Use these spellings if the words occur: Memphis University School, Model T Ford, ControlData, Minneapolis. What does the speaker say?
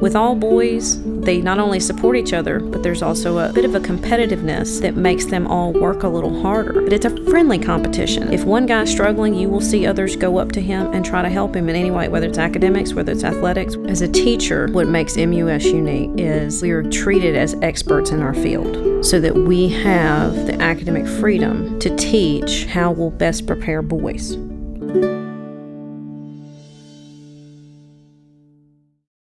With all boys, they not only support each other, but there's also a bit of a competitiveness that makes them all work a little harder. But it's a friendly competition. If one guy's struggling, you will see others go up to him and try to help him in any way, whether it's academics, whether it's athletics. As a teacher, what makes MUS unique is we are treated as experts in our field so that we have the academic freedom to teach how we'll best prepare boys.